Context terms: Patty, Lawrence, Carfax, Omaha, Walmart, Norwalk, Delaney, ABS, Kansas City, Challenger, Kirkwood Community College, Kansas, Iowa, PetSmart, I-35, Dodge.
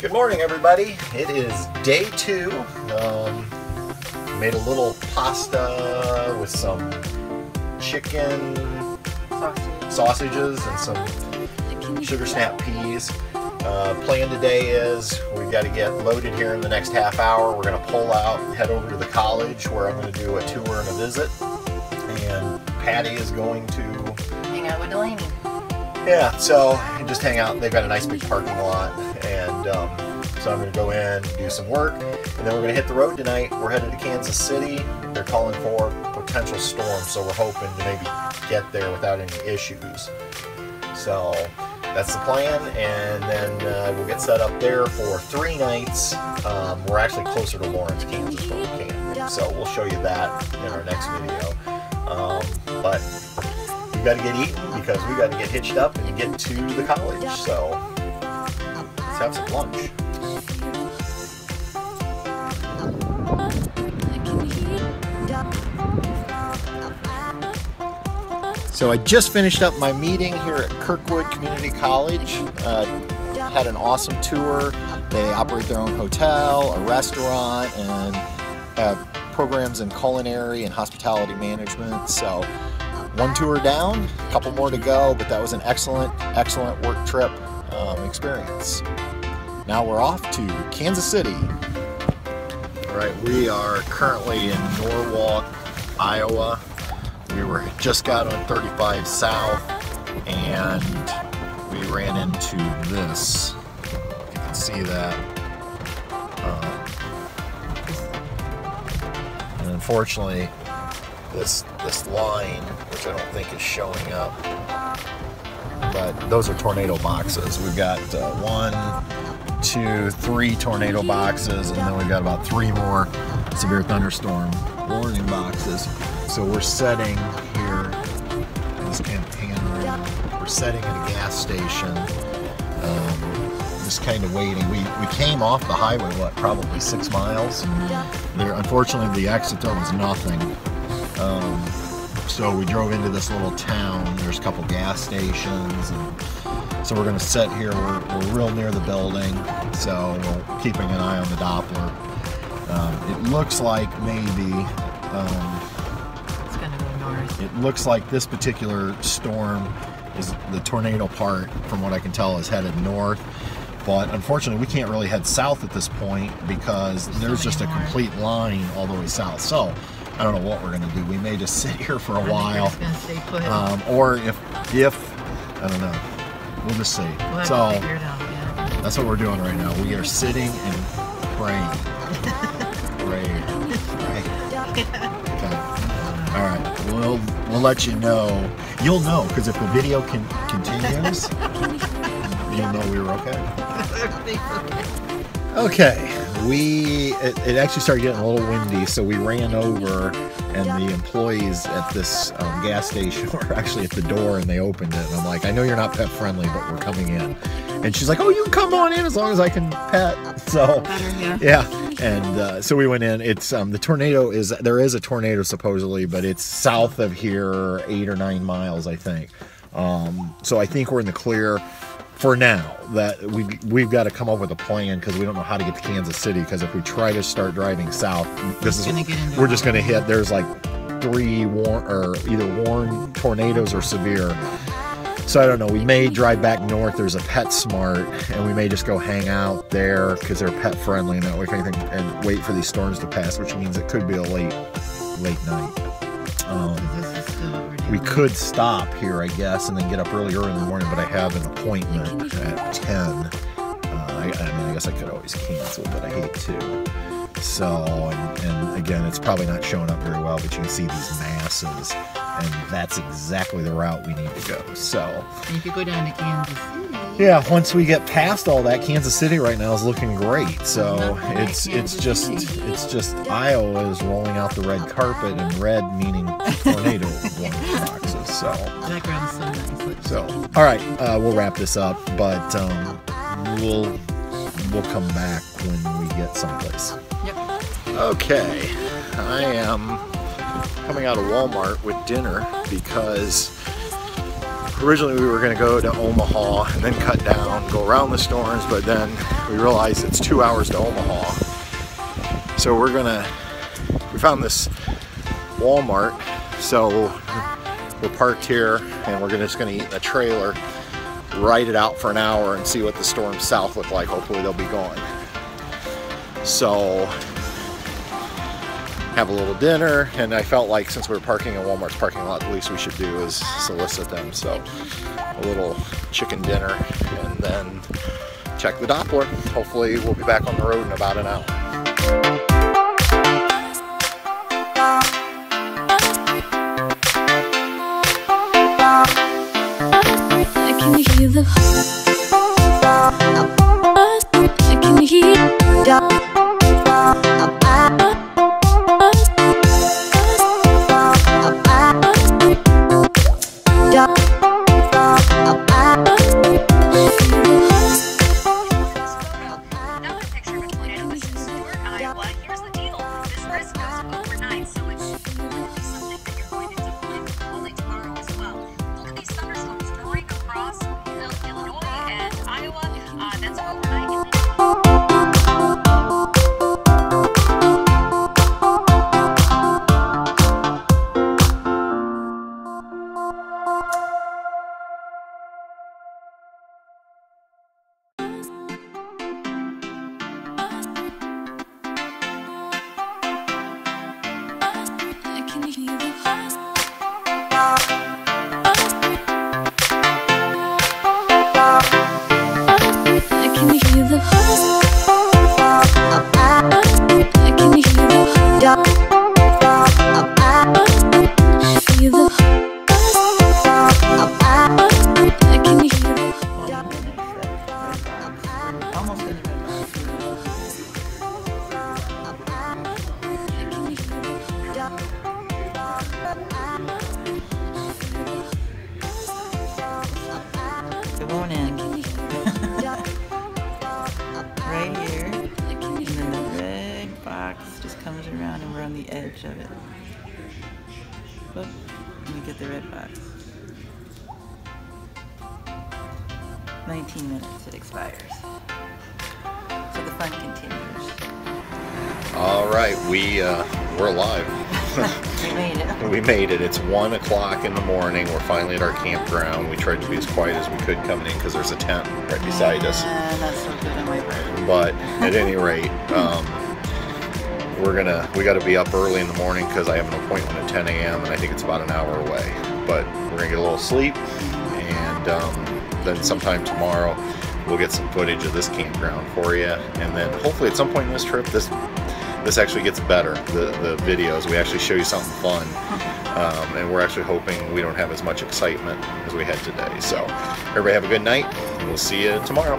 Good morning, everybody. It is day two. Made a little pasta with some chicken sausages and some sugar snap peas. Plan today is we've got to get loaded here in the next half hour. We're going to pull out and head over to the college where I'm going to do a tour and a visit. And Patty is going to hang out with Delaney. Yeah, so just hang out. They've got a nice big parking lot, and so I'm going to go in, do some work, and then we're going to hit the road tonight. We're headed to Kansas City. They're calling for potential storm, so we're hoping to maybe get there without any issues. So that's the plan, and then we'll get set up there for 3 nights. We're actually closer to Lawrence, Kansas, where we can, so we'll show you that in our next video. But we've got to get eaten because we've got to get hitched up and get to the college, so let's have some lunch. So I just finished up my meeting here at Kirkwood Community College. Had an awesome tour. They operate their own hotel, a restaurant, and have programs in culinary and hospitality management. So one tour down, a couple more to go, but that was an excellent, excellent work trip experience. Now we're off to Kansas City. All right, we are currently in Norwalk, Iowa. We were just got on 35 South, and we ran into this. You can see that. And unfortunately, this line, which I don't think is showing up, but those are tornado boxes. We've got 1, 2, 3 tornado boxes, and then we've got about 3 more severe thunderstorm warning boxes. So we're setting here in this campana. We're setting at a gas station, just kind of waiting. We came off the highway, what, probably 6 miles. There, unfortunately, the exit there was nothing. So we drove into this little town. There's a couple gas stations, and so we're going to set here. We're real near the building, so we're keeping an eye on the Doppler. It looks like maybe. It looks like this particular storm is the tornado part, from what I can tell, is headed north. But unfortunately, we can't really head south at this point because there's just a complete line all the way south. So I don't know what we're going to do. We may just sit here for a while, or if I don't know, we'll just see. So that's what we're doing right now. We are sitting and praying, Okay. All right, we'll let you know. You'll know, because if the video continues, you'll know we were okay. Okay, it actually started getting a little windy, so we ran over, and the employees at this gas station were actually at the door, and they opened it. And I'm like, I know you're not pet friendly, but we're coming in. And she's like, oh, you can come on in as long as I can pet. So, yeah. And so we went in. It's the tornado is there is a tornado supposedly, but it's south of here 8 or 9 miles, I think. So I think we're in the clear for now. That we've got to come up with a plan because we don't know how to get to Kansas City. Because if we try to start driving south, we're just going to hit. There's like 3 either warm tornadoes or severe. So I don't know, we may drive back north. There's a PetSmart, and we may just go hang out there because they're pet friendly and that way kind of thing, and wait for these storms to pass, which means it could be a late night. We could stop here, I guess, and then get up really early in the morning, but I have an appointment at 10. I mean, I guess I could always cancel, but I hate to. So, and again, it's probably not showing up very well, but you can see these masses. And that's exactly the route we need to go. So you could go down to Kansas City. Yeah, once we get past all that, Kansas City right now is looking great. So it's just Iowa is rolling out the red carpet, and red meaning tornado warning boxes. So background's so nice. So all right, we'll wrap this up, but we'll come back when we get someplace. Yep. Okay, I am coming out of Walmart with dinner because Originally we were going to go to Omaha and then cut down, go around the storms, but then we realized it's 2 hours to Omaha. So we're gonna, we found this Walmart, so we're parked here and we're just gonna eat in a trailer, ride it out for an hour and see what the storms south look like. Hopefully they'll be gone. So have a little dinner, and I felt like since we were parking in Walmart's parking lot, the least we should do is solicit them. So a little chicken dinner and then check the Doppler. Hopefully we'll be back on the road in about an hour. I can hear the I can hear edge of it. Whoop, let me get the red box. 19 minutes it expires. So the fun continues. Alright, we're alive. We made it. We made it. It's 1 o'clock in the morning. We're finally at our campground. We tried to be as quiet as we could coming in because there's a tent right beside us. That's so good on my brain. But at any rate, we got to be up early in the morning because I have an appointment at 10 a.m. and I think it's about an hour away. But we're gonna get a little sleep, and then sometime tomorrow we'll get some footage of this campground for you. And then hopefully at some point in this trip, this actually gets better. The videos, we actually show you something fun, and we're actually hoping we don't have as much excitement as we had today. So everybody have a good night, and we'll see you tomorrow.